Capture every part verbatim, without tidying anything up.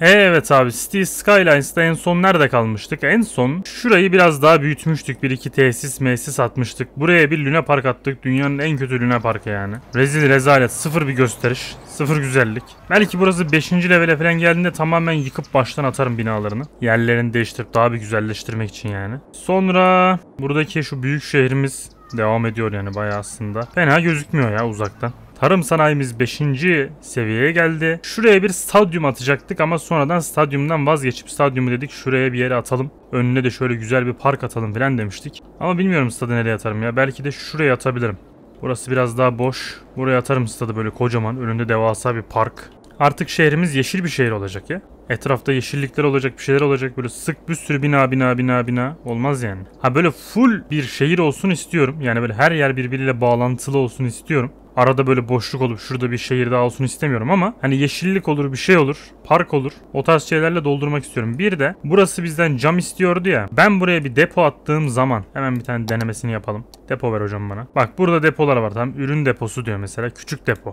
Evet abi, City Skylines'da en son nerede kalmıştık? En son şurayı biraz daha büyütmüştük. Bir iki tesis mesis atmıştık. Buraya bir Luna Park attık. Dünyanın en kötü Luna Park'ı yani. Rezil rezalet. Sıfır bir gösteriş. Sıfır güzellik. Belki burası beşinci levele falan geldiğinde tamamen yıkıp baştan atarım binalarını. Yerlerini değiştirip daha bir güzelleştirmek için yani. Sonra buradaki şu büyük şehrimiz devam ediyor yani bayağı aslında. Fena gözükmüyor ya uzaktan. Tarım sanayimiz beşinci seviyeye geldi. Şuraya bir stadyum atacaktık ama sonradan stadyumdan vazgeçip stadyumu dedik şuraya bir yere atalım. Önüne de şöyle güzel bir park atalım falan demiştik. Ama bilmiyorum stadı nereye atarım ya. Belki de şuraya atabilirim. Burası biraz daha boş. Buraya atarım stadı böyle kocaman. Önünde devasa bir park. Artık şehrimiz yeşil bir şehir olacak ya. Etrafta yeşillikler olacak, bir şeyler olacak. Böyle sık bir sürü bina bina bina bina olmaz yani. Ha böyle full bir şehir olsun istiyorum. Yani böyle her yer birbiriyle bağlantılı olsun istiyorum. Arada böyle boşluk olup şurada bir şehir daha olsun istemiyorum ama hani yeşillik olur, bir şey olur, park olur. O tarz şeylerle doldurmak istiyorum. Bir de burası bizden cam istiyordu ya. Ben buraya bir depo attığım zaman hemen bir tane denemesini yapalım. Depo ver hocam bana. Bak burada depolar var tamam. Ürün deposu diyor mesela. Küçük depo.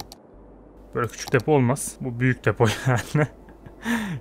Böyle küçük depo olmaz. Bu büyük depo yani.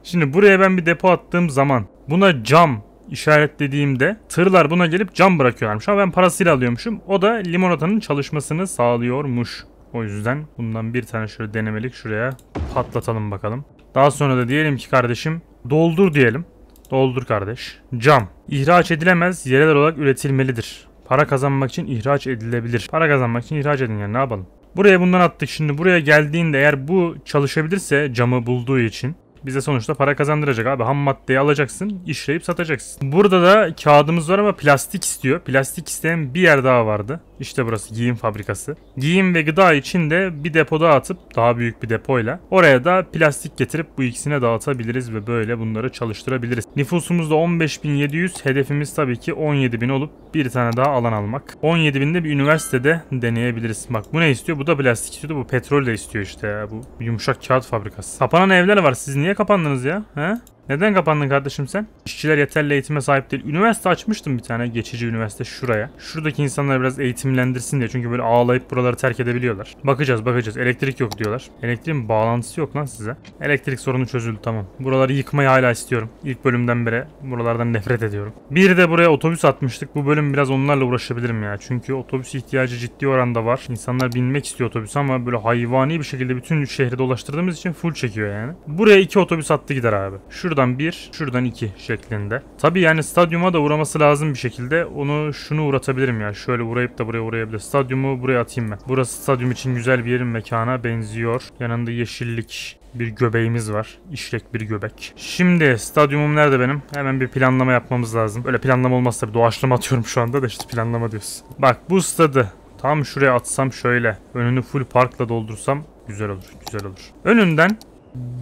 Şimdi buraya ben bir depo attığım zaman buna cam işaretlediğimde tırlar buna gelip cam bırakıyorlarmış ama ben parasıyla alıyormuşum. O da limonatanın çalışmasını sağlıyormuş. O yüzden bundan bir tane şöyle denemelik şuraya patlatalım bakalım. Daha sonra da diyelim ki kardeşim doldur diyelim. Doldur kardeş. Cam. İhraç edilemez, yerel olarak üretilmelidir. Para kazanmak için ihraç edilebilir. Para kazanmak için ihraç edin yani ne yapalım. Buraya bundan attık. Şimdi buraya geldiğinde eğer bu çalışabilirse camı bulduğu için bize sonuçta para kazandıracak abi. Ham maddeyi alacaksın, işleyip satacaksın. Burada da kağıdımız var ama plastik istiyor. Plastik isteyen bir yer daha vardı. İşte burası giyim fabrikası. Giyim ve gıda için de bir depoda atıp daha büyük bir depoyla oraya da plastik getirip bu ikisine dağıtabiliriz ve böyle bunları çalıştırabiliriz. Nüfusumuzda on beş bin yedi yüz, hedefimiz tabii ki on yedi bin olup bir tane daha alan almak. on yedi binde bir üniversitede deneyebiliriz. Bak bu ne istiyor? Bu da plastik istiyordu. Bu petrol de istiyor işte ya. Bu yumuşak kağıt fabrikası. Kapanan evler var. Siz niye kapandınız ya? He? Neden kapandın kardeşim sen? İşçiler yeterli eğitime sahip değil. Üniversite açmıştım bir tane geçici üniversite şuraya. Şuradaki insanlar biraz eğitimlendirsin diye. Çünkü böyle ağlayıp buraları terk edebiliyorlar. Bakacağız bakacağız. Elektrik yok diyorlar. Elektriğin bağlantısı yok lan size. Elektrik sorunu çözüldü tamam. Buraları yıkmayı hala istiyorum. İlk bölümden beri buralardan nefret ediyorum. Bir de buraya otobüs atmıştık. Bu bölüm biraz onlarla uğraşabilirim ya. Çünkü otobüs ihtiyacı ciddi oranda var. İnsanlar binmek istiyor otobüs ama böyle hayvani bir şekilde bütün şehri dolaştırdığımız için full çekiyor yani. Buraya iki otobüs attı gider abi. Şurada bir, şuradan iki şeklinde. Tabi yani stadyuma da uğraması lazım bir şekilde. Onu şunu uğratabilirim ya. Şöyle uğrayıp da buraya uğrayabilir. Stadyumu buraya atayım ben. Burası stadyum için güzel bir yerin mekana benziyor. Yanında yeşillik bir göbeğimiz var. İşlek bir göbek. Şimdi stadyumum nerede benim? Hemen bir planlama yapmamız lazım. Öyle planlama olmaz tabi. Doğaçlama atıyorum şu anda da işte planlama diyorsun. Bak bu stadı tam şuraya atsam şöyle. Önünü full parkla doldursam güzel olur. Güzel olur. Önünden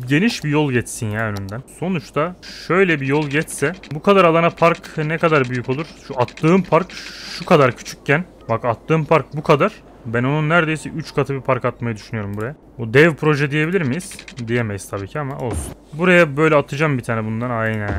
geniş bir yol geçsin ya önünden. Sonuçta şöyle bir yol geçse bu kadar alana park ne kadar büyük olur? Şu attığım park şu kadar küçükken bak attığım park bu kadar. Ben onun neredeyse üç katı bir park atmayı düşünüyorum buraya. Bu dev proje diyebilir miyiz? Diyemeyiz tabii ki ama olsun. Buraya böyle atacağım bir tane bundan aynen.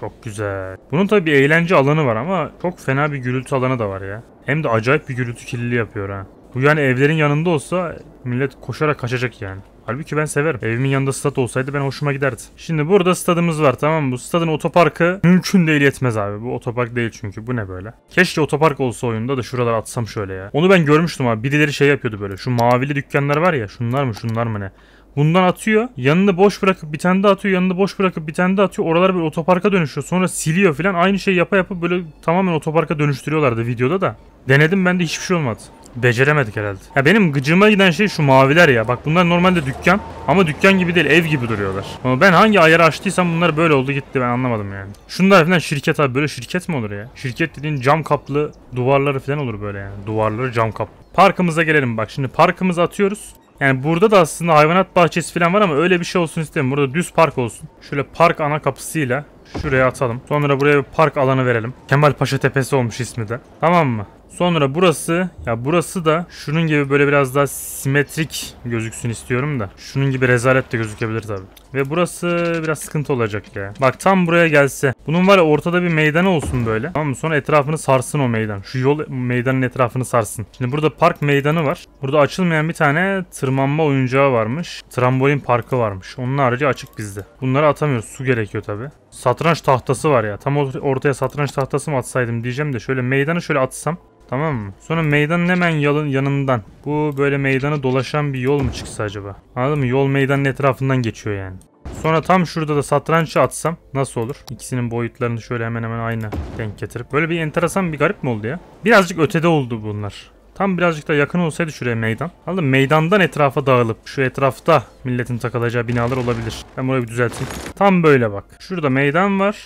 Çok güzel. Bunun tabii bir eğlence alanı var ama çok fena bir gürültü alanı da var ya. Hem de acayip bir gürültü kirliliği yapıyor ha. Bu yani evlerin yanında olsa millet koşarak kaçacak yani. Halbuki ben severim. Evimin yanında stat olsaydı ben hoşuma giderdi. Şimdi burada stadımız var tamam mı? Bu stadın otoparkı mümkün değil yetmez abi. Bu otopark değil çünkü. Bu ne böyle? Keşke otopark olsa oyunda da şuralara atsam şöyle ya. Onu ben görmüştüm abi. Birileri şey yapıyordu böyle. Şu mavili dükkanlar var ya. Şunlar mı şunlar mı ne? Bundan atıyor. Yanını boş bırakıp bir tane de atıyor. Yanını boş bırakıp bir tane de atıyor. Oralar böyle otoparka dönüşüyor. Sonra siliyor falan. Aynı şey yapa yapıp böyle tamamen otoparka dönüştürüyorlardı videoda da. Denedim ben de hiçbir şey olmadı. Beceremedik herhalde. Ya benim gıcığıma giden şey şu maviler ya. Bak bunlar normalde dükkan ama dükkan gibi değil, ev gibi duruyorlar. Ama ben hangi ayarı açtıysam bunlar böyle oldu gitti, ben anlamadım yani. Şunlar falan şirket abi, böyle şirket mi olur ya? Şirket dediğin cam kaplı duvarları falan olur böyle yani. Duvarları cam kaplı. Parkımıza gelelim bak şimdi parkımızı atıyoruz. Yani burada da aslında hayvanat bahçesi falan var ama öyle bir şey olsun istemiyorum. Burada düz park olsun. Şöyle park ana kapısıyla şuraya atalım. Sonra buraya bir park alanı verelim. Kemalpaşa Tepesi olmuş ismi de. Tamam mı? Sonra burası, ya burası da şunun gibi böyle biraz daha simetrik gözüksün istiyorum da. Şunun gibi rezalet de gözükebilir tabii. Ve burası biraz sıkıntı olacak ya. Bak tam buraya gelse. Bunun var ya ortada bir meydan olsun böyle. Tamam mı? Sonra etrafını sarsın o meydan. Şu yol meydanın etrafını sarsın. Şimdi burada park meydanı var. Burada açılmayan bir tane tırmanma oyuncağı varmış. Trambolin parkı varmış. Onun harici açık bizde. Bunları atamıyoruz. Su gerekiyor tabii. Satranç tahtası var ya. Tam ortaya satranç tahtası mı atsaydım diyeceğim de. Şöyle meydanı şöyle atsam. Tamam mı? Sonra meydanın hemen yanından bu böyle meydanı dolaşan bir yol mu çıksa acaba? Anladın mı? Yol meydanın etrafından geçiyor yani. Sonra tam şurada da satrançı atsam nasıl olur? İkisinin boyutlarını şöyle hemen hemen aynı denk getirip. Böyle bir enteresan bir garip mi oldu ya? Birazcık ötede oldu bunlar. Tam birazcık da yakın olsaydı şuraya meydan. Anladın mı? Meydandan etrafa dağılıp şu etrafta milletin takılacağı binalar olabilir. Ben burayı bir düzelteyim. Tam böyle bak. Şurada meydan var.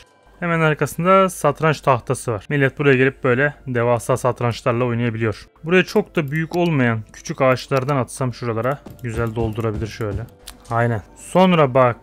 Hemen arkasında satranç tahtası var. Millet buraya gelip böyle devasa satrançlarla oynayabiliyor. Buraya çok da büyük olmayan küçük ağaçlardan atsam şuralara güzel doldurabilir şöyle. Aynen. Sonra bak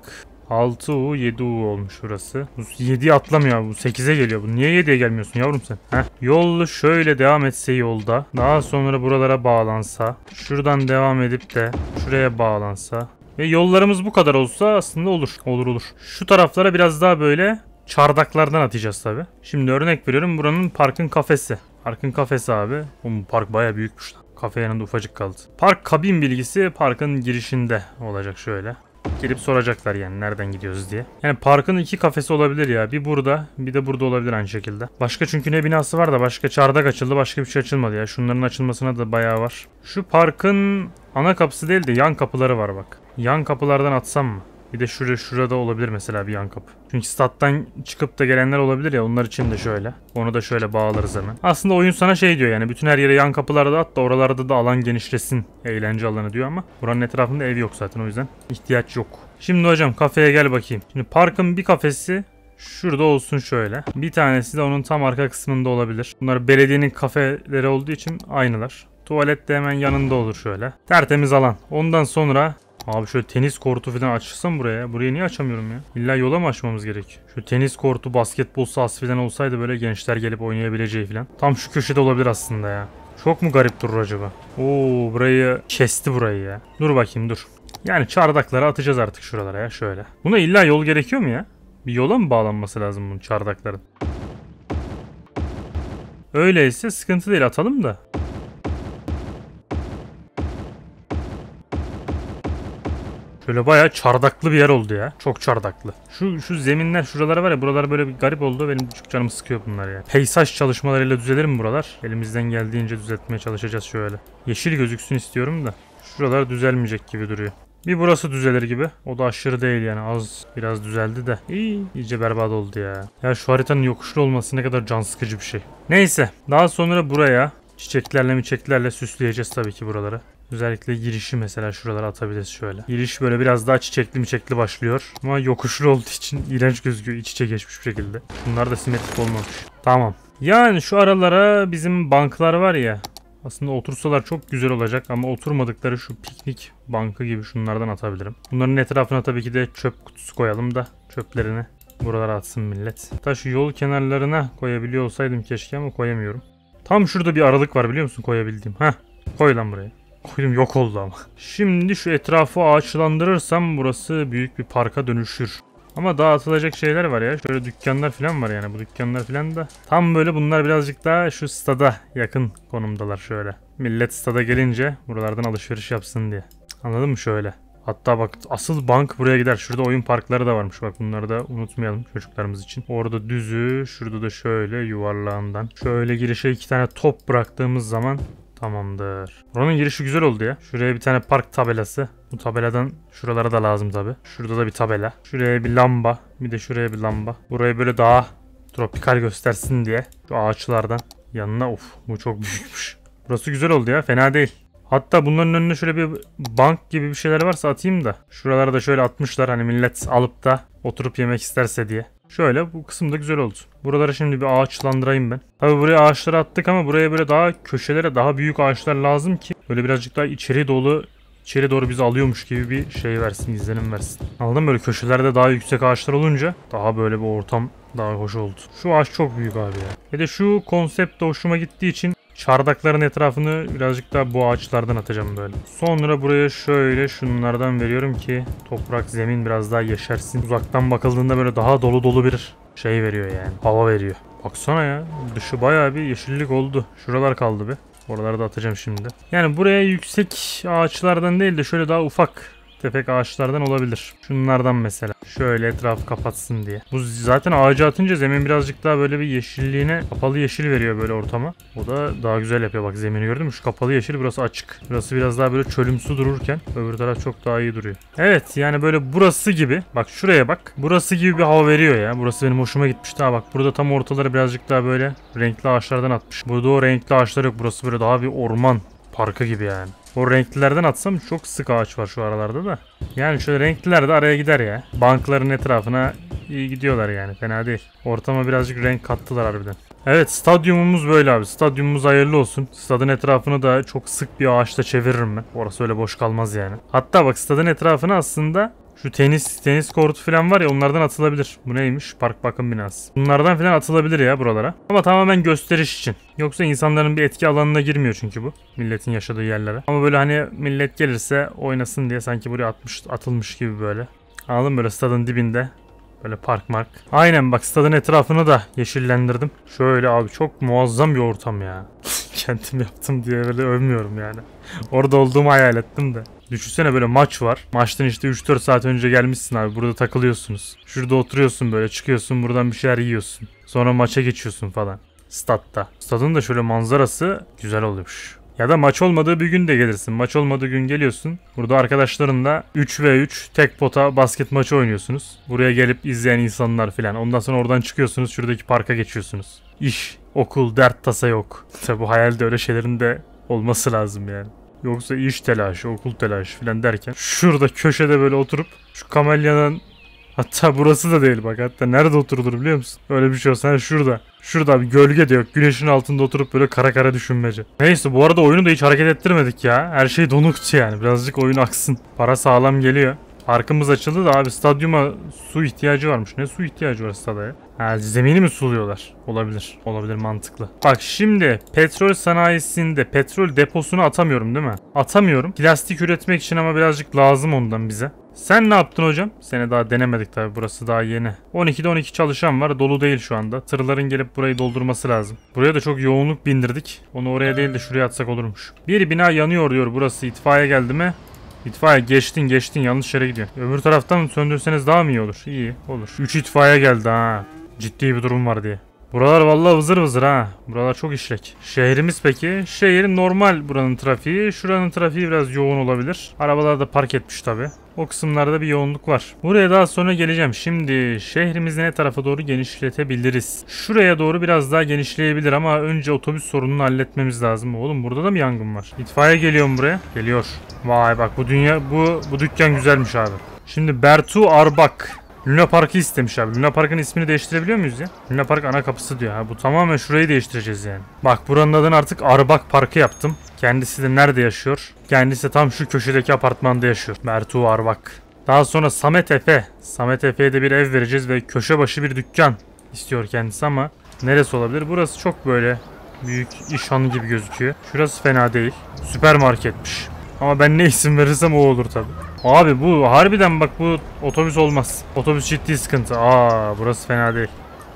altı U yedi U olmuş burası. yediyi atlamıyor bu. sekize geliyor bu. Niye yediye gelmiyorsun yavrum sen? Heh. Yol şöyle devam etse yolda. Daha sonra buralara bağlansa. Şuradan devam edip de şuraya bağlansa. Ve yollarımız bu kadar olsa aslında olur. Olur olur. Şu taraflara biraz daha böyle... Çardaklardan atacağız tabi. Şimdi örnek veriyorum buranın parkın kafesi. Parkın kafesi abi. Oğlum park baya büyükmüş lan. Kafe yanında ufacık kaldı. Park kabin bilgisi parkın girişinde olacak şöyle. Gelip soracaklar yani nereden gidiyoruz diye. Yani parkın iki kafesi olabilir ya. Bir burada bir de burada olabilir aynı şekilde. Başka çünkü ne binası var da başka çardak açıldı başka bir şey açılmadı ya. Şunların açılmasına da bayağı var. Şu parkın ana kapısı değil de yan kapıları var bak. Yan kapılardan atsam mı? Bir de şurada, şurada olabilir mesela bir yan kapı. Çünkü stat'tan çıkıp da gelenler olabilir ya onlar için de şöyle. Onu da şöyle bağlarız hemen. Aslında oyun sana şey diyor yani bütün her yere yan kapılarda at da oralarda da alan genişlesin. Eğlence alanı diyor ama buranın etrafında ev yok zaten o yüzden ihtiyaç yok. Şimdi hocam kafeye gel bakayım. Şimdi parkın bir kafesi şurada olsun şöyle. Bir tanesi de onun tam arka kısmında olabilir. Bunlar belediyenin kafeleri olduğu için aynılar. Tuvalet de hemen yanında olur şöyle. Tertemiz alan. Ondan sonra... Abi şöyle tenis kortu falan açsam buraya. Burayı niye açamıyorum ya? İlla yola mı açmamız gerek? Şu tenis kortu, basketbol sahası falan olsaydı böyle gençler gelip oynayabileceği falan. Tam şu köşede olabilir aslında ya. Çok mu garip durur acaba? Oo burayı kesti burayı ya. Dur bakayım dur. Yani çardakları atacağız artık şuralara ya şöyle. Buna illa yol gerekiyor mu ya? Bir yola mı bağlanması lazım bunun çardakların? Öyleyse sıkıntı değil atalım da. Şöyle bayağı çardaklı bir yer oldu ya. Çok çardaklı. Şu şu zeminler şuralara var ya buralar böyle bir garip oldu. Benim çok canımı sıkıyor bunlar ya. Peysaj çalışmalarıyla düzelir mi buralar? Elimizden geldiğince düzeltmeye çalışacağız şöyle. Yeşil gözüksün istiyorum da. Şuralar düzelmeyecek gibi duruyor. Bir burası düzelir gibi. O da aşırı değil yani az biraz düzeldi de. İyi, iyice berbat oldu ya. Ya şu haritanın yokuşlu olması ne kadar can sıkıcı bir şey. Neyse daha sonra buraya çiçeklerle miçeklerle süsleyeceğiz tabii ki buraları. Özellikle girişi mesela şuralara atabiliriz şöyle. Giriş böyle biraz daha çiçekli miçekli başlıyor. Ama yokuşlu olduğu için iğrenç gözüküyor. İç içe geçmiş bir şekilde. Bunlar da simetrik olmamış. Tamam. Yani şu aralara bizim banklar var ya. Aslında otursalar çok güzel olacak ama oturmadıkları şu piknik bankı gibi şunlardan atabilirim. Bunların etrafına tabii ki de çöp kutusu koyalım da çöplerini buralara atsın millet. Hatta şu yol kenarlarına koyabiliyor olsaydım keşke ama koyamıyorum. Tam şurada bir aralık var biliyor musun koyabildiğim. Heh koy lan buraya. Koydum yok oldu ama. Şimdi şu etrafı ağaçlandırırsam burası büyük bir parka dönüşür. Ama dağıtılacak şeyler var ya. Şöyle dükkanlar falan var yani. Bu dükkanlar falan da. Tam böyle bunlar birazcık daha şu stada yakın konumdalar şöyle. Millet stada gelince buralardan alışveriş yapsın diye. Anladın mı şöyle? Hatta bak asıl bank buraya gider. Şurada oyun parkları da varmış. Bak bunları da unutmayalım çocuklarımız için. Orada düzü. Şurada da şöyle yuvarlağından. Şöyle girişe iki tane top bıraktığımız zaman... Tamamdır. Buranın girişi güzel oldu ya. Şuraya bir tane park tabelası. Bu tabeladan şuralara da lazım tabi. Şurada da bir tabela. Şuraya bir lamba. Bir de şuraya bir lamba. Burayı böyle daha tropikal göstersin diye. Şu ağaçlardan. Yanına of bu çok büyükmüş. Burası güzel oldu ya. Fena değil. Hatta bunların önüne şöyle bir bank gibi bir şeyler varsa atayım da. Şuralara da şöyle atmışlar. Hani millet alıp da oturup yemek isterse diye. Şöyle bu kısım da güzel oldu. Buraları şimdi bir ağaçlandırayım ben. Tabi buraya ağaçları attık ama buraya böyle daha köşelere daha büyük ağaçlar lazım ki böyle birazcık daha içeri dolu içeri doğru bizi alıyormuş gibi bir şey versin, izlenim versin. Anladın mı? Böyle köşelerde daha yüksek ağaçlar olunca daha böyle bir ortam daha hoş oldu. Şu ağaç çok büyük abi ya. Ve de şu konsept de hoşuma gittiği için çardakların etrafını birazcık daha bu ağaçlardan atacağım böyle. Sonra buraya şöyle şunlardan veriyorum ki toprak, zemin biraz daha yeşersin. Uzaktan bakıldığında böyle daha dolu dolu bir şey veriyor yani. Hava veriyor. Baksana ya. Dışı bayağı bir yeşillik oldu. Şuralar kaldı bir. Oraları da atacağım şimdi. Yani buraya yüksek ağaçlardan değil de şöyle daha ufak tefek ağaçlardan olabilir. Şunlardan mesela. Şöyle etrafı kapatsın diye. Bu zaten ağacı atınca zemin birazcık daha böyle bir yeşilliğine, kapalı yeşil veriyor böyle ortama. O da daha güzel yapıyor. Bak zemini gördün mü? Şu kapalı yeşil, burası açık. Burası biraz daha böyle çölümsü dururken öbür taraf çok daha iyi duruyor. Evet yani böyle burası gibi. Bak şuraya bak. Burası gibi bir hava veriyor ya. Burası benim hoşuma gitmişti. Ha bak burada tam ortaları birazcık daha böyle renkli ağaçlardan atmış. Burada o renkli ağaçlar yok. Burası böyle daha bir orman parkı gibi yani. O renklilerden atsam çok sık ağaç var şu aralarda da. Yani şöyle renkliler de araya gider ya. Bankların etrafına iyi gidiyorlar yani. Fena değil. Ortama birazcık renk kattılar harbiden. Evet stadyumumuz böyle abi. Stadyumumuz hayırlı olsun. Stadın etrafını da çok sık bir ağaçla çeviririm ben. Orası öyle boş kalmaz yani. Hatta bak stadın etrafını aslında şu tenis tenis kortu falan var ya, onlardan atılabilir. Bu neymiş? Park bakım binası. Bunlardan falan atılabilir ya buralara. Ama tamamen gösteriş için. Yoksa insanların bir etki alanına girmiyor çünkü bu. Milletin yaşadığı yerlere. Ama böyle hani millet gelirse oynasın diye sanki buraya atmış, atılmış gibi böyle. Anladın mı? Böyle stadın dibinde. Böyle park mark. Aynen bak stadın etrafını da yeşillendirdim. Şöyle abi çok muazzam bir ortam ya. Kendim yaptım diye böyle övmüyorum yani. Orada olduğumu hayal ettim de. Düşünsene böyle maç var. Maçtan işte üç dört saat önce gelmişsin abi. Burada takılıyorsunuz. Şurada oturuyorsun böyle. Çıkıyorsun buradan bir şeyler yiyorsun. Sonra maça geçiyorsun falan. Statta. Stadın da şöyle manzarası güzel oluyormuş. Ya da maç olmadığı bir gün de gelirsin. Maç olmadığı gün geliyorsun. Burada arkadaşlarınla üç ve üç tek pota basket maçı oynuyorsunuz. Buraya gelip izleyen insanlar filan. Ondan sonra oradan çıkıyorsunuz. Şuradaki parka geçiyorsunuz. İş, okul, dert, tasa yok. Tabi bu hayalde öyle şeylerin de olması lazım yani. Yoksa iş telaşı, okul telaşı falan derken şurada köşede böyle oturup şu kamelyadan, hatta burası da değil bak, hatta nerede oturulur biliyor musun? Öyle bir şey olsa şurada. Şurada bir gölge de yok. Güneşin altında oturup böyle kara kara düşünmece. Neyse bu arada oyunu da hiç hareket ettirmedik ya. Her şey donuktu yani. Birazcık oyun aksın. Para sağlam geliyor. Parkımız açıldı da abi stadyuma su ihtiyacı varmış. Ne su ihtiyacı var stadaya? Ha, zemini mi suluyorlar? Olabilir. Olabilir, mantıklı. Bak şimdi petrol sanayisinde petrol deposunu atamıyorum değil mi? Atamıyorum. Plastik üretmek için ama birazcık lazım ondan bize. Sen ne yaptın hocam? Seni daha denemedik tabi, burası daha yeni. on ikide on iki çalışan var, dolu değil şu anda. Tırların gelip burayı doldurması lazım. Buraya da çok yoğunluk bindirdik. Onu oraya değil de şuraya atsak olurmuş. Bir bina yanıyor diyor burası. İtfaiye geldi mi? İtfaiye geçtin geçtin, yanlış yere gidiyor. Öbür taraftan söndürseniz daha mı iyi olur? İyi olur. üç itfaiye geldi ha. Ciddi bir durum var diye. Buralar vallahi vızır vızır ha. Buralar çok işlek. Şehrimiz peki? Şehir normal buranın trafiği. Şuranın trafiği biraz yoğun olabilir. Arabalar da park etmiş tabi. O kısımlarda bir yoğunluk var. Buraya daha sonra geleceğim. Şimdi şehrimizi ne tarafa doğru genişletebiliriz? Şuraya doğru biraz daha genişleyebilir ama önce otobüs sorununu halletmemiz lazım. Oğlum burada da mı yangın var? İtfaiye geliyor mu buraya? Geliyor. Vay bak bu dünya, bu bu dükkan güzelmiş abi. Şimdi Bertu Arbak. Luna Park'ı istemiş abi. Luna Park'ın ismini değiştirebiliyor muyuz ya? Luna Park ana kapısı diyor. Ha, bu tamamen şurayı değiştireceğiz yani. Bak buranın adını artık Arbak Park'ı yaptım. Kendisi de nerede yaşıyor? Kendisi de tam şu köşedeki apartmanda yaşıyor. Bertu Arbak. Daha sonra Samet Efe. Samet Efe'ye de bir ev vereceğiz ve köşe başı bir dükkan istiyor kendisi ama neresi olabilir? Burası çok böyle büyük iş hanı gibi gözüküyor. Şurası fena değil. Süpermarketmiş. Ama ben ne isim verirsem o olur tabi. Abi bu harbiden bak, bu otobüs olmaz. Otobüs ciddi sıkıntı. Aa burası fena değil.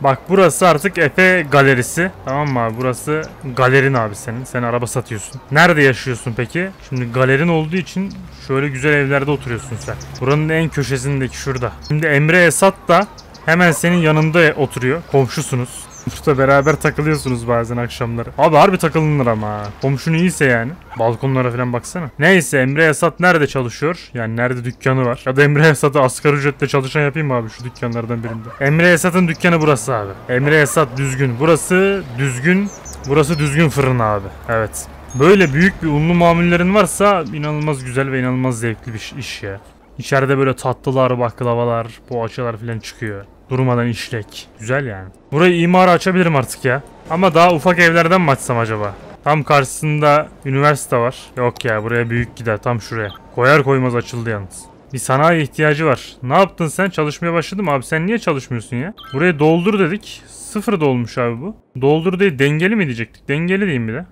Bak burası artık Efe Galerisi. Tamam mı abi? Burası galerin abi senin. Sen araba satıyorsun. Nerede yaşıyorsun peki? Şimdi galerin olduğu için şöyle güzel evlerde oturuyorsun sen. Buranın en köşesindeki şurada. Şimdi Emre Esat da hemen senin yanında oturuyor. Komşusunuz. Burada beraber takılıyorsunuz bazen akşamları. Abi harbi takılınır ama. Komşun iyiyse yani. Balkonlara falan baksana. Neyse Emre Esat nerede çalışıyor? Yani nerede dükkanı var? Ya da Emre Esat'ı asgari ücretle çalışan yapayım mı abi şu dükkanlardan birinde? Emre Esat'ın dükkanı burası abi. Emre Esat düzgün. Burası düzgün. Burası düzgün fırın abi. Evet. Böyle büyük bir unlu mamullerin varsa inanılmaz güzel ve inanılmaz zevkli bir iş ya. İçeride böyle tatlılar, baklavalar, poğaçalar falan çıkıyor. Durmadan işlek. Güzel yani. Burayı imara açabilirim artık ya. Ama daha ufak evlerden mi açsam acaba? Tam karşısında üniversite var. Yok ya buraya büyük gider, tam şuraya. Koyar koymaz açıldı yalnız. Bir sanayi ihtiyacı var. Ne yaptın sen? Çalışmaya başladın mı? Abi sen niye çalışmıyorsun ya? Buraya doldur dedik. Sıfır dolmuş abi bu. Doldur değil, dengeli mi diyecektik? Dengeli diyeyim bir de.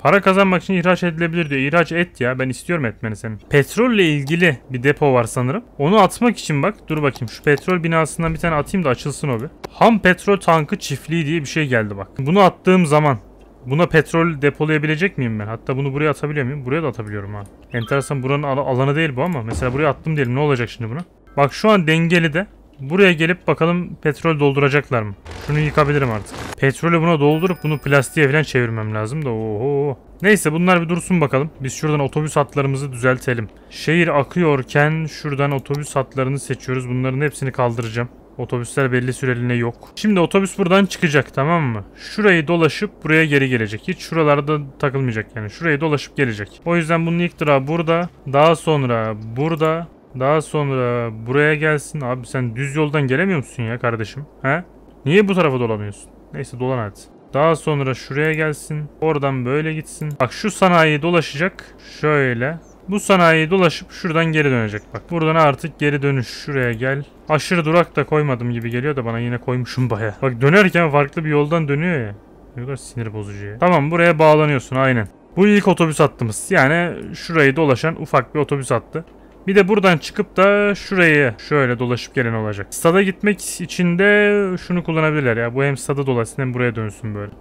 Para kazanmak için ihraç edilebilir diyor. İhraç et ya. Ben istiyorum etmeni senin. Petrolle ilgili bir depo var sanırım. Onu atmak için bak. Dur bakayım. Şu petrol binasından bir tane atayım da açılsın o bir. Ham petrol tankı çiftliği diye bir şey geldi bak. Bunu attığım zaman buna petrol depolayabilecek miyim ben? Hatta bunu buraya atabiliyor muyum? Buraya da atabiliyorum ha. Enteresan, buranın al alanı değil bu ama. Mesela buraya attım diyelim. Ne olacak şimdi buna? Bak şu an dengeli de. Buraya gelip bakalım petrol dolduracaklar mı? Şunu yıkabilirim artık. Petrolü buna doldurup bunu plastiğe falan çevirmem lazım da. Oho. Neyse bunlar bir dursun bakalım. Biz şuradan otobüs hatlarımızı düzeltelim. Şehir akıyorken şuradan otobüs hatlarını seçiyoruz. Bunların hepsini kaldıracağım. Otobüsler belli süreliğine yok. Şimdi otobüs buradan çıkacak, tamam mı? Şurayı dolaşıp buraya geri gelecek. Hiç şuralarda takılmayacak yani. Şurayı dolaşıp gelecek. O yüzden bunun ilk durağı burada. Daha sonra burada. Daha sonra buraya gelsin. Abi sen düz yoldan gelemiyor musun ya kardeşim? He? Niye bu tarafa dolanıyorsun? Neyse dolan hadi. Daha sonra şuraya gelsin. Oradan böyle gitsin. Bak şu sanayi dolaşacak. Şöyle. Bu sanayiyi dolaşıp şuradan geri dönecek bak. Buradan artık geri dönüş. Şuraya gel. Aşırı durak da koymadım gibi geliyor da bana, yine koymuşum baya. Bak dönerken farklı bir yoldan dönüyor ya. Ne kadar sinir bozucu ya. Tamam, buraya bağlanıyorsun aynen. Bu ilk otobüs hattımız. Yani şurayı dolaşan ufak bir otobüs hattı. Bir de buradan çıkıp da şurayı şöyle dolaşıp gelen olacak. Stada gitmek için de şunu kullanabilirler ya. Bu hem stada dolaşsın hem buraya dönsün böyle.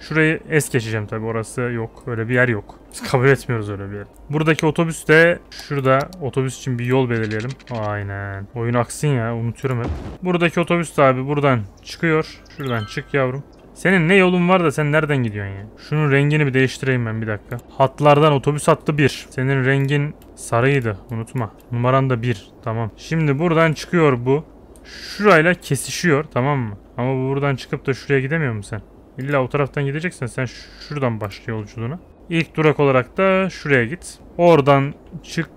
Şurayı es geçeceğim tabi, orası yok. Öyle bir yer yok. Biz kabul etmiyoruz öyle bir yer. Buradaki otobüs de şurada, otobüs için bir yol belirleyelim. Aynen. Oyun aksın ya, unutuyorum hep. Buradaki otobüs de abi buradan çıkıyor. Şuradan çık yavrum. Senin ne yolun var da sen nereden gidiyorsun ya? Şunun rengini bir değiştireyim ben bir dakika. Hatlardan otobüs hattı bir. Senin rengin sarıydı, unutma. Numaran da bir. Tamam. Şimdi buradan çıkıyor bu. Şurayla kesişiyor, tamam mı? Ama bu buradan çıkıp da şuraya gidemiyor musun sen? İlla o taraftan gideceksen sen şuradan başla yolculuğuna. İlk durak olarak da şuraya git. Oradan çık,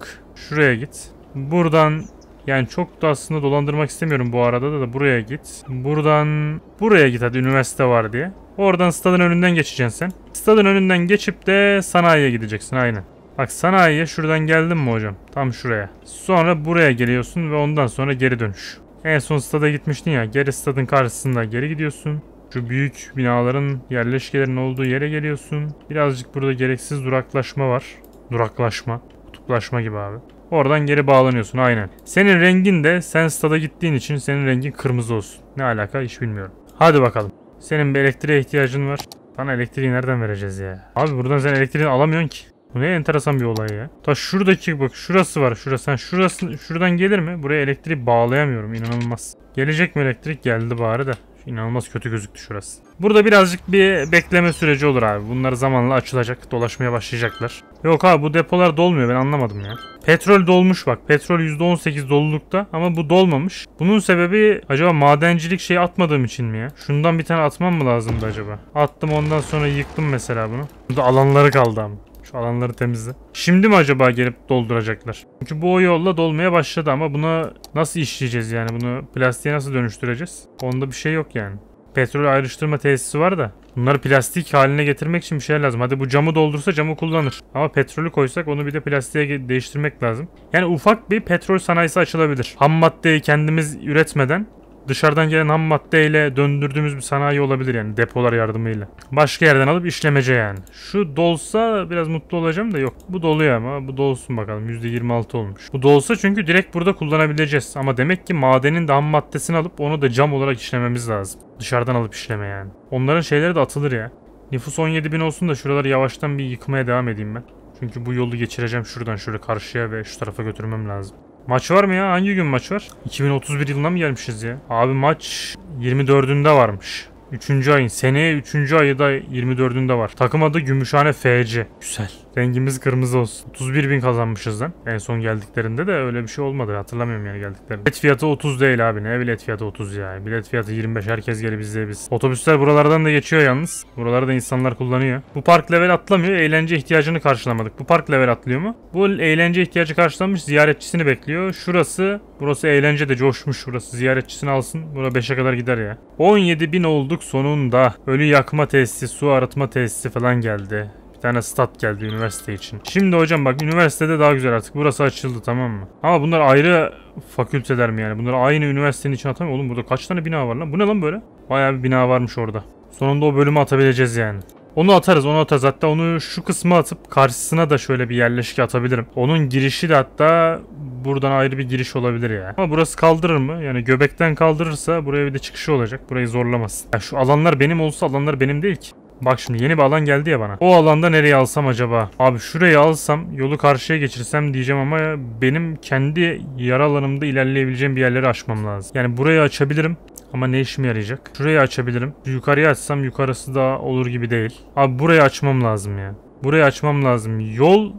şuraya git. Buradan, yani çok da aslında dolandırmak istemiyorum bu arada da, da buraya git. Buradan buraya git hadi, üniversite var diye. Oradan stadın önünden geçeceksin sen. Stadın önünden geçip de sanayiye gideceksin aynen. Bak sanayiye şuradan geldin mi hocam? Tam şuraya. Sonra buraya geliyorsun ve ondan sonra geri dönüş. En son stada gitmiştin ya, geri stadın karşısında geri gidiyorsun. Şu büyük binaların, yerleşkelerinin olduğu yere geliyorsun. Birazcık burada gereksiz duraklaşma var. Duraklaşma, kutuplaşma gibi abi. Oradan geri bağlanıyorsun aynen. Senin rengin de, sen stada gittiğin için senin rengin kırmızı olsun. Ne alaka hiç bilmiyorum. Hadi bakalım. Senin bir elektriğe ihtiyacın var. Sana elektriği nereden vereceğiz ya? Abi buradan sen elektriği alamıyorsun ki. Bu ne enteresan bir olay ya. Ta şuradaki bak, şurası var şurası. Ha, şurası şuradan gelir mi? Buraya elektriği bağlayamıyorum, inanılmaz. Gelecek mi elektrik? Geldi bari de. İnanılmaz kötü gözüktü şurası. Burada birazcık bir bekleme süreci olur abi. Bunlar zamanla açılacak. Dolaşmaya başlayacaklar. Yok abi bu depolar dolmuyor. Ben anlamadım ya. Petrol dolmuş bak. Petrol yüzde on sekiz dolulukta ama bu dolmamış. Bunun sebebi acaba madencilik şeyi atmadığım için mi ya? Şundan bir tane atmam mı lazımdı acaba? Attım, ondan sonra yıktım mesela bunu. Burada alanları kaldı ama. Şu alanları temizle. Şimdi mi acaba gelip dolduracaklar? Çünkü bu o yolla dolmaya başladı ama buna nasıl işleyeceğiz yani? Bunu plastiğe nasıl dönüştüreceğiz? Onda bir şey yok yani. Petrol ayrıştırma tesisi var da. Bunları plastik haline getirmek için bir şey lazım. Hadi bu camı doldursa camı kullanır. Ama petrolü koysak onu bir de plastiğe değiştirmek lazım. Yani ufak bir petrol sanayisi açılabilir. Ham maddeyi kendimiz üretmeden dışarıdan gelen ham maddeyle döndürdüğümüz bir sanayi olabilir yani, depolar yardımıyla. Başka yerden alıp işlemece yani. Şu dolsa biraz mutlu olacağım da yok. Bu doluyor ama bu dolsun bakalım, yüzde yirmi altı olmuş. Bu dolsa çünkü direkt burada kullanabileceğiz. Ama demek ki madenin de ham maddesini alıp onu da cam olarak işlememiz lazım. Dışarıdan alıp işleme yani. Onların şeyleri de atılır ya. Nüfus on yedi bin olsun da şuraları yavaştan bir yıkmaya devam edeyim ben. Çünkü bu yolu geçireceğim şuradan şöyle karşıya ve şu tarafa götürmem lazım. Maç var mı ya? Hangi gün maç var? iki bin otuz bir yılına mı gelmişiz ya? Abi maç yirmi dördünde varmış. üçüncü ayın. Seneye üçüncü ayı da yirmi dördünde var. Takım adı Gümüşhane F C. Güzel. Rengimiz kırmızı olsun. otuz bir bin kazanmışız lan. En son geldiklerinde de öyle bir şey olmadı. Hatırlamıyorum yani geldiklerinde. Bilet fiyatı otuz değil abi. Ne bilet fiyatı otuz ya? Bilet fiyatı yirmi beş. Herkes gelip izleyebiliriz. Otobüsler buralardan da geçiyor yalnız. Buraları da insanlar kullanıyor. Bu park level atlamıyor. Eğlence ihtiyacını karşılamadık. Bu park level atlıyor mu? Bu eğlence ihtiyacı karşılanmış. Ziyaretçisini bekliyor. Şurası. Burası eğlence de coşmuş. Şurası ziyaretçisini alsın. Bura beşe kadar gider ya. on yedi bin olduk sonunda. Ölü yakma tesisi, su arıtma tesisi falan geldi. Bir tane stat geldi üniversite için. Şimdi hocam bak üniversitede daha güzel artık. Burası açıldı, tamam mı? Ama bunlar ayrı fakülteler mi yani? Bunlar aynı üniversitenin içine atamıyor. Oğlum burada kaç tane bina var lan? Bu ne lan böyle? Bayağı bir bina varmış orada. Sonunda o bölümü atabileceğiz yani. Onu atarız, onu atarız. Hatta onu şu kısma atıp karşısına da şöyle bir yerleşik atabilirim. Onun girişi de hatta buradan ayrı bir giriş olabilir ya. Ama burası kaldırır mı? Yani göbekten kaldırırsa buraya bir de çıkışı olacak. Burayı zorlamaz. Yani şu alanlar benim olsa alanlar benim değil ki. Bak şimdi yeni bir alan geldi ya bana. O alanda nereye alsam acaba? Abi şurayı alsam, yolu karşıya geçirsem diyeceğim ama benim kendi yara alanımda ilerleyebileceğim bir yerleri açmam lazım. Yani burayı açabilirim ama ne işime yarayacak? Şurayı açabilirim. Yukarıya açsam yukarısı da olur gibi değil. Abi burayı açmam lazım ya. Burayı açmam lazım. Yol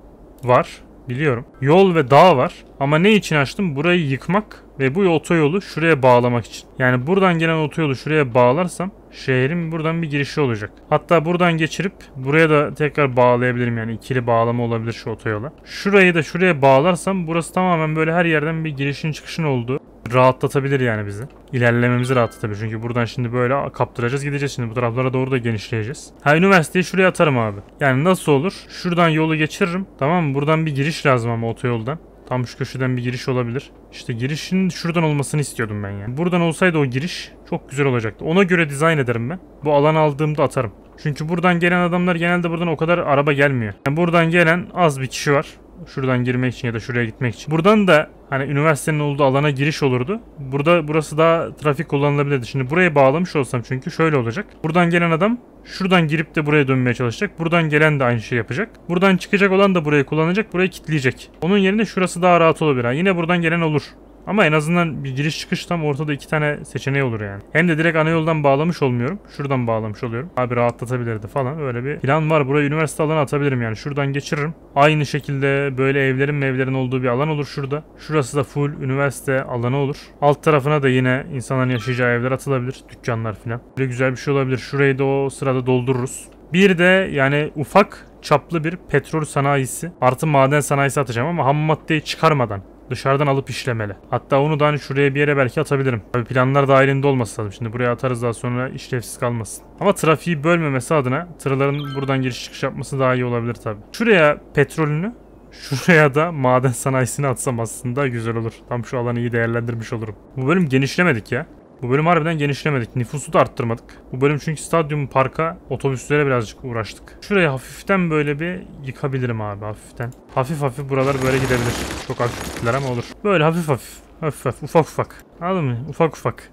var. Biliyorum. Yol ve dağ var. Ama ne için açtım? Burayı yıkmak ve bu otoyolu şuraya bağlamak için. Yani buradan gelen otoyolu şuraya bağlarsam şehrin buradan bir girişi olacak. Hatta buradan geçirip buraya da tekrar bağlayabilirim. Yani ikili bağlama olabilir şu otoyola. Şurayı da şuraya bağlarsam burası tamamen böyle her yerden bir girişin çıkışın olduğu. Rahatlatabilir yani bizi. İlerlememizi rahatlatabilir. Çünkü buradan şimdi böyle kaptıracağız gideceğiz. Şimdi bu taraflara doğru da genişleyeceğiz. Ha, üniversiteyi şuraya atarım abi. Yani nasıl olur? Şuradan yolu geçiririm. Tamam mı? Buradan bir giriş lazım ama otoyoldan. Tam şu köşeden bir giriş olabilir. İşte girişin şuradan olmasını istiyordum ben yani. Buradan olsaydı o giriş çok güzel olacaktı. Ona göre dizayn ederim ben. Bu alan aldığımda atarım. Çünkü buradan gelen adamlar genelde buradan o kadar araba gelmiyor. Yani buradan gelen az bir kişi var. Şuradan girmek için ya da şuraya gitmek için. Buradan da hani üniversitenin olduğu alana giriş olurdu. Burada burası daha trafik kullanılabilirdi. Şimdi buraya bağlamış olsam çünkü şöyle olacak. Buradan gelen adam şuradan girip de buraya dönmeye çalışacak. Buradan gelen de aynı şeyi yapacak. Buradan çıkacak olan da burayı kullanacak. Burayı kilitleyecek. Onun yerine şurası daha rahat olabilir. Yani yine buradan gelen olur. Ama en azından bir giriş çıkış tam ortada iki tane seçeneği olur yani. Hem de direkt ana yoldan bağlamış olmuyorum. Şuradan bağlamış oluyorum. Abi rahatlatabilirdi falan. Öyle bir plan var. Burayı üniversite alanı atabilirim yani. Şuradan geçiririm. Aynı şekilde böyle evlerin mevlerin olduğu bir alan olur şurada. Şurası da full üniversite alanı olur. Alt tarafına da yine insanların yaşayacağı evler atılabilir. Dükkanlar falan. Böyle güzel bir şey olabilir. Şurayı da o sırada doldururuz. Bir de yani ufak çaplı bir petrol sanayisi artı maden sanayisi atacağım ama ham maddeyi çıkarmadan. Dışarıdan alıp işlemeli. Hatta onu da hani şuraya bir yere belki atabilirim. Tabii planlar dahilinde olması lazım. Şimdi buraya atarız daha sonra işlevsiz kalmasın. Ama trafiği bölmemesi adına tırların buradan giriş çıkış yapması daha iyi olabilir tabii. Şuraya petrolünü, şuraya da maden sanayisini atsam aslında güzel olur. Tam şu alanı iyi değerlendirmiş olurum. Bu bölüm genişlemedik ya. Bu bölüm harbiden genişlemedik. Nüfusu da arttırmadık. Bu bölüm çünkü stadyum, parka, otobüslere birazcık uğraştık. Şurayı hafiften böyle bir yıkabilirim abi hafiften. Hafif hafif buralar böyle gidebilir. Çok hafifler ama olur. Böyle hafif hafif. Hafif hafif. Ufak ufak. Anladın mı? Ufak ufak.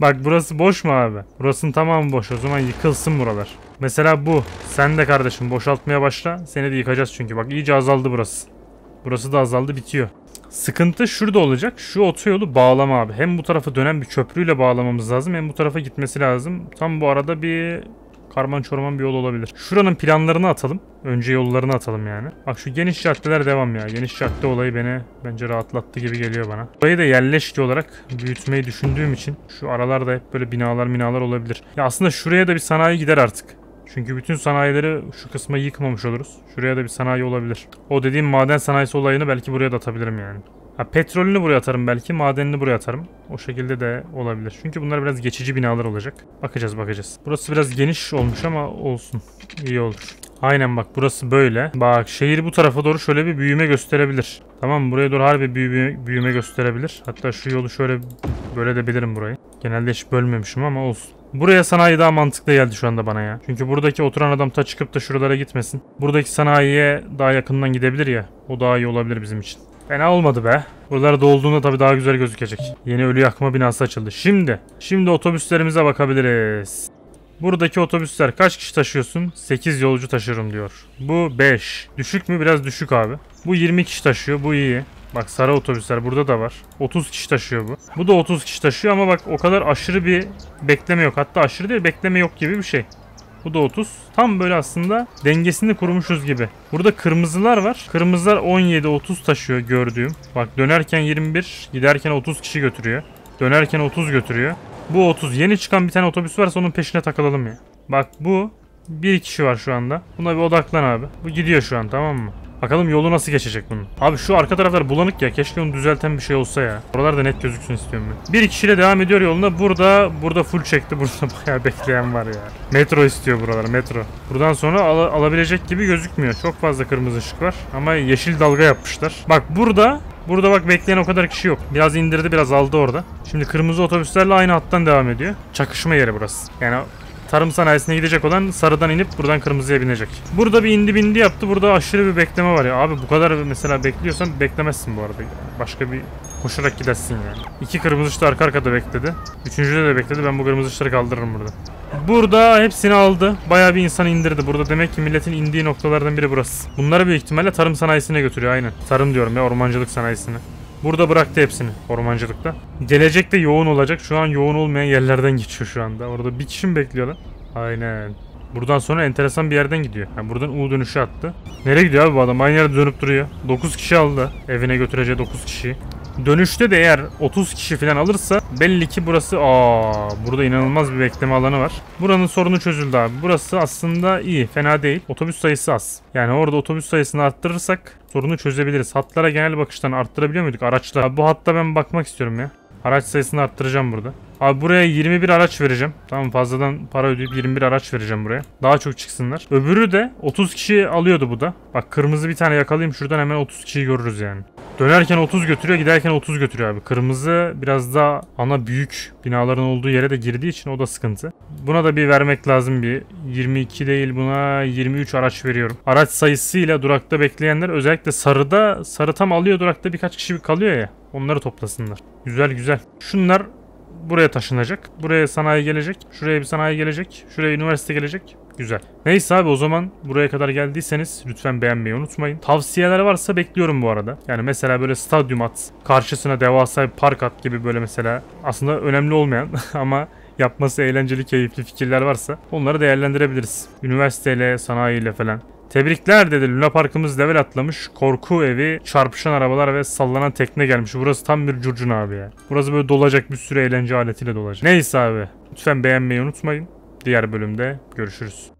Bak burası boş mu abi? Burasının tamamı boş. O zaman yıkılsın buralar. Mesela bu. Sen de kardeşim boşaltmaya başla. Seni de yıkacağız çünkü. Bak iyice azaldı burası. Burası da azaldı bitiyor. Sıkıntı şurada olacak. Şu otoyolu bağlama abi. Hem bu tarafa dönen bir köprüyle bağlamamız lazım. Hem bu tarafa gitmesi lazım. Tam bu arada bir karman çorman bir yol olabilir. Şuranın planlarını atalım. Önce yollarını atalım yani. Bak şu geniş caddeler devam ya. Geniş cadde olayı beni bence rahatlattı gibi geliyor bana. Burayı da yerleşki olarak büyütmeyi düşündüğüm için şu aralarda hep böyle binalar binalar olabilir. Ya aslında şuraya da bir sanayi gider artık. Çünkü bütün sanayileri şu kısma yıkmamış oluruz. Şuraya da bir sanayi olabilir. O dediğim maden sanayisi olayını belki buraya da atabilirim yani. Ha, petrolünü buraya atarım belki. Madenini buraya atarım. O şekilde de olabilir. Çünkü bunlar biraz geçici binalar olacak. Bakacağız bakacağız. Burası biraz geniş olmuş ama olsun. İyi olur. Aynen bak burası böyle. Bak şehir bu tarafa doğru şöyle bir büyüme gösterebilir. Tamam mı? Buraya doğru harbi büyüme, büyüme gösterebilir. Hatta şu yolu şöyle böyle de bilirim burayı. Genelde hiç bölmemişim ama olsun. Buraya sanayi daha mantıklı geldi şu anda bana ya. Çünkü buradaki oturan adam ta çıkıp da şuralara gitmesin. Buradaki sanayiye daha yakından gidebilir ya. O daha iyi olabilir bizim için. Fena olmadı be. Buralar dolduğunda tabii daha güzel gözükecek. Yeni ölü yakma binası açıldı. Şimdi, şimdi otobüslerimize bakabiliriz. Buradaki otobüsler kaç kişi taşıyorsun? sekiz yolcu taşırım diyor. Bu beş. Düşük mü? Biraz düşük abi. Bu yirmi kişi taşıyor. Bu iyi. Bak sarı otobüsler burada da var. otuz kişi taşıyor bu. Bu da otuz kişi taşıyor ama bak o kadar aşırı bir bekleme yok. Hatta aşırı değil bekleme yok gibi bir şey. Bu da otuz. Tam böyle aslında dengesini kurmuşuz gibi. Burada kırmızılar var. Kırmızılar on yedi otuz taşıyor gördüğüm. Bak dönerken yirmi bir, giderken otuz kişi götürüyor. Dönerken otuz götürüyor. Bu otuz. Yeni çıkan bir tane otobüs varsa onun peşine takılalım ya. Bak bu bir kişi var şu anda. Buna bir odaklan abi. Bu gidiyor şu an, tamam mı? Bakalım yolu nasıl geçecek bunun. Abi şu arka taraflar bulanık ya. Keşke onu düzelten bir şey olsa ya. Oralar da net gözüksün istiyorum ben. Bir kişiyle devam ediyor yoluna. Burada burada full çekti. Burada bayağı bekleyen var ya. Metro istiyor buralar, metro. Buradan sonra al alabilecek gibi gözükmüyor. Çok fazla kırmızı ışık var. Ama yeşil dalga yapmışlar. Bak burada... Burada bak bekleyen o kadar kişi yok. Biraz indirdi, biraz aldı orada. Şimdi kırmızı otobüslerle aynı hattan devam ediyor. Çakışma yeri burası. Yani tarım sanayisine gidecek olan sarıdan inip buradan kırmızıya binecek. Burada bir indi bindi yaptı. Burada aşırı bir bekleme var ya. Abi bu kadar mesela bekliyorsan beklemezsin bu arada. Başka bir koşarak gidersin yani. İki kırmızı ışıkta arka arkada bekledi. Üçüncüde de bekledi. Ben bu kırmızı ışıkları kaldırırım burada. Burada hepsini aldı. Bayağı bir insan indirdi. Burada demek ki milletin indiği noktalardan biri burası. Bunları büyük ihtimalle tarım sanayisine götürüyor aynen. Tarım diyorum ya, ormancılık sanayisine. Burada bıraktı hepsini ormancılıkta. Gelecekte yoğun olacak. Şu an yoğun olmayan yerlerden geçiyor şu anda. Orada bir kişi mi bekliyor lan? Aynen. Buradan sonra enteresan bir yerden gidiyor. Yani buradan U dönüşü attı. Nereye gidiyor abi bu adam? Aynı yerde dönüp duruyor. dokuz kişi aldı. Evine götüreceği dokuz kişiyi. Dönüşte de eğer otuz kişi falan alırsa belli ki burası... Aa, burada inanılmaz bir bekleme alanı var. Buranın sorunu çözüldü abi. Burası aslında iyi, fena değil. Otobüs sayısı az. Yani orada otobüs sayısını arttırırsak sorunu çözebiliriz. Hatlara genel bakıştan arttırabiliyor muyduk araçlar? Abi bu hatta ben bakmak istiyorum ya. Araç sayısını arttıracağım burada. Abi buraya yirmi bir araç vereceğim. Tamam, fazladan para ödeyip yirmi bir araç vereceğim buraya. Daha çok çıksınlar. Öbürü de otuz kişi alıyordu bu da. Bak kırmızı bir tane yakalayayım. Şuradan hemen otuz kişiyi görürüz yani. Dönerken otuz götürüyor, giderken otuz götürüyor abi. Kırmızı biraz daha ana büyük binaların olduğu yere de girdiği için o da sıkıntı. Buna da bir vermek lazım bir. yirmi iki değil, buna yirmi üç araç veriyorum. Araç sayısıyla durakta bekleyenler, özellikle sarıda, sarı tam alıyor durakta birkaç kişi kalıyor ya. Onları toplasınlar. Güzel güzel. Şunlar buraya taşınacak. Buraya sanayi gelecek. Şuraya bir sanayi gelecek. Şuraya üniversite gelecek. Güzel. Neyse abi, o zaman buraya kadar geldiyseniz lütfen beğenmeyi unutmayın. Tavsiyeler varsa bekliyorum bu arada. Yani mesela böyle stadyum at, karşısına devasa bir park at gibi böyle mesela aslında önemli olmayan ama yapması eğlenceli, keyifli fikirler varsa onları değerlendirebiliriz. Üniversiteyle, sanayiyle falan. Tebrikler dedi. Luna Park'ımız level atlamış. Korku evi, çarpışan arabalar ve sallanan tekne gelmiş. Burası tam bir curcun abi ya. Burası böyle dolacak, bir sürü eğlence aletiyle dolacak. Neyse abi. Lütfen beğenmeyi unutmayın. Diğer bölümde görüşürüz.